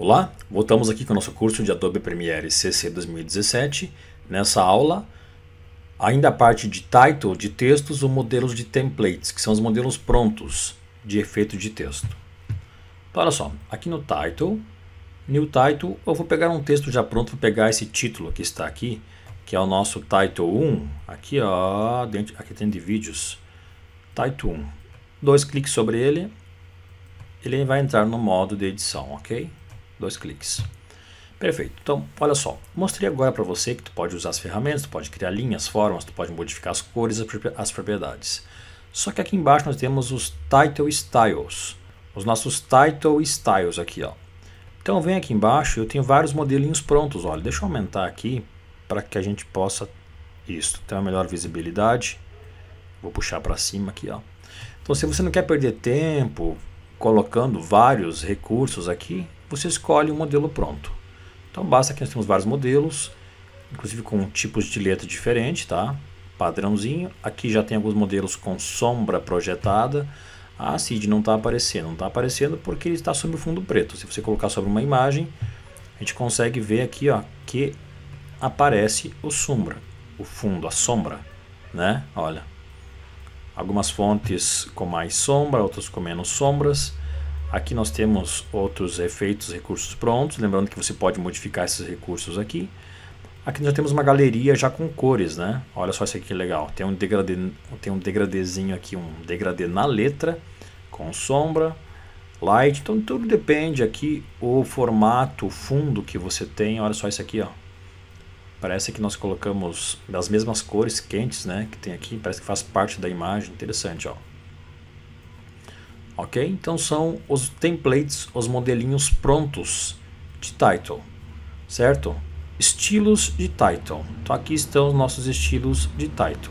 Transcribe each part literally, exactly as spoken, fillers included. Olá, voltamos aqui com o nosso curso de Adobe Premiere C C dois mil e dezessete. Nessa aula, ainda a parte de title, de textos, ou modelos de templates, que são os modelos prontos de efeito de texto. Então, olha só, aqui no title, new title, eu vou pegar um texto já pronto, vou pegar esse título que está aqui, que é o nosso title um, aqui ó, dentro, aqui tem de vídeos, title um. Dois cliques sobre ele, ele vai entrar no modo de edição, ok? Dois cliques. Perfeito. Então, olha só. Mostrei agora para você que tu pode usar as ferramentas, tu pode criar linhas, formas, tu pode modificar as cores, as propriedades. Só que aqui embaixo nós temos os Title Styles. Os nossos Title Styles aqui, ó. Então, vem aqui embaixo, eu tenho vários modelinhos prontos, olha. Deixa eu aumentar aqui para que a gente possa isso, ter uma melhor visibilidade. Vou puxar para cima aqui, ó. Então, se você não quer perder tempo colocando vários recursos aqui, você escolhe um modelo pronto. Então basta que nós temos vários modelos, inclusive com tipos de letra diferente, tá? Padrãozinho. Aqui já tem alguns modelos com sombra projetada. A ah, seed não está aparecendo, não está aparecendo porque ele está sobre o fundo preto. Se você colocar sobre uma imagem, a gente consegue ver aqui, ó, que aparece o sombra, o fundo, a sombra, né? Olha, algumas fontes com mais sombra, outras com menos sombras. Aqui nós temos outros efeitos, recursos prontos, lembrando que você pode modificar esses recursos aqui. Aqui nós temos uma galeria já com cores, né? Olha só, isso aqui é legal, tem um degradê, tem um degradezinho aqui, um degradê na letra, com sombra, light, então tudo depende aqui, o formato, o fundo que você tem, olha só isso aqui, ó. Parece que nós colocamos as mesmas cores quentes, né, que tem aqui, parece que faz parte da imagem, interessante, ó. Ok? Então são os templates, os modelinhos prontos de title, certo? Estilos de title. Então aqui estão os nossos estilos de title.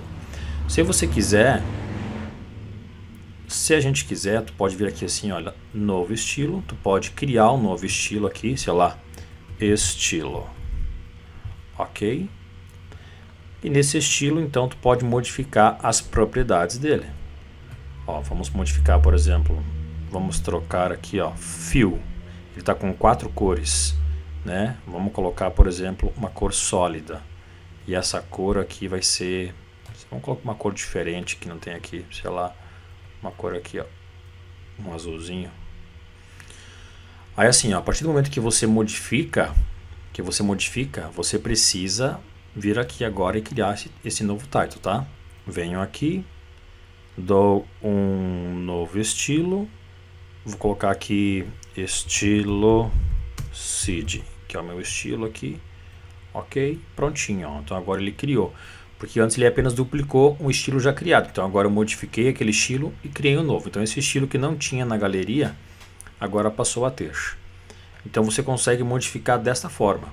Se você quiser, se a gente quiser, tu pode vir aqui assim, olha, novo estilo. Tu pode criar um novo estilo aqui, sei lá, estilo. Ok? E nesse estilo, então, tu pode modificar as propriedades dele. Ó, vamos modificar, por exemplo, vamos trocar aqui, ó, fio, ele está com quatro cores, né? Vamos colocar, por exemplo, uma cor sólida, e essa cor aqui vai ser, vamos colocar uma cor diferente que não tem aqui, sei lá, uma cor aqui, ó, um azulzinho. Aí assim, ó, a partir do momento que você modifica, que você modifica, você precisa vir aqui agora e criar esse, esse novo title, tá? Venho aqui, dou um novo estilo, vou colocar aqui estilo seed, que é o meu estilo aqui, ok, prontinho, ó. Então agora ele criou, porque antes ele apenas duplicou um estilo já criado, então agora eu modifiquei aquele estilo e criei um novo, então esse estilo que não tinha na galeria, agora passou a ter, então você consegue modificar desta forma,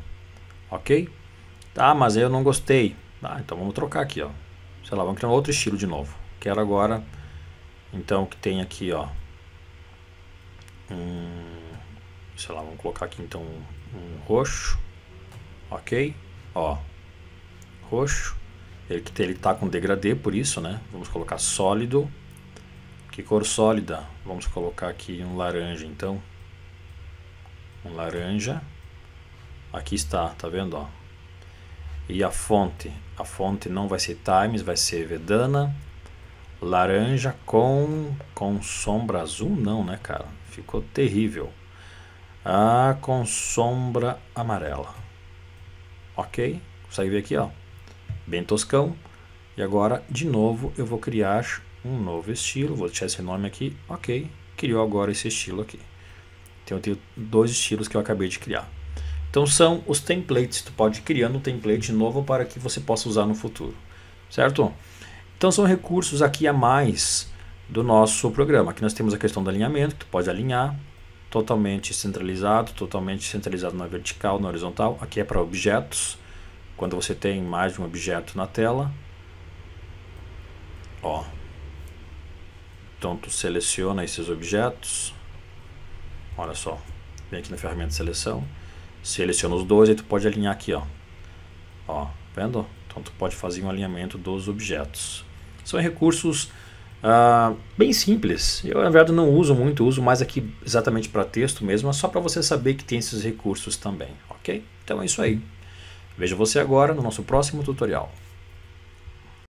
ok, tá, mas eu não gostei, tá, então vamos trocar aqui, ó, sei lá, vamos criar um outro estilo de novo. Quero agora, então, que tem aqui, ó, um, sei lá, vamos colocar aqui, então, um roxo, ok, ó, roxo, ele que ele tá com degradê, por isso, né, vamos colocar sólido, que cor sólida, vamos colocar aqui um laranja, então, um laranja, aqui está, tá vendo, ó, e a fonte, a fonte não vai ser Times, vai ser Verdana, laranja com, com sombra azul, não, né, cara? Ficou terrível. Ah, com sombra amarela. Ok? Consegue ver aqui, ó? Bem toscão. E agora, de novo, eu vou criar um novo estilo. Vou deixar esse nome aqui. Ok. Criou agora esse estilo aqui. Então, eu tenho dois estilos que eu acabei de criar. Então, são os templates. Tu pode ir criando um template novo para que você possa usar no futuro. Certo? Então são recursos aqui a mais do nosso programa. Aqui nós temos a questão do alinhamento, que tu pode alinhar totalmente centralizado, totalmente centralizado na vertical, na horizontal. Aqui é para objetos, quando você tem mais de um objeto na tela. Ó. Então tu seleciona esses objetos, olha só, vem aqui na ferramenta de seleção, seleciona os dois e tu pode alinhar aqui, ó. Ó, vendo? Então tu pode fazer um alinhamento dos objetos. São recursos Uh, bem simples, eu na verdade não uso muito, uso mais aqui exatamente para texto mesmo, só para você saber que tem esses recursos também, ok? Então é isso aí, vejo você agora no nosso próximo tutorial.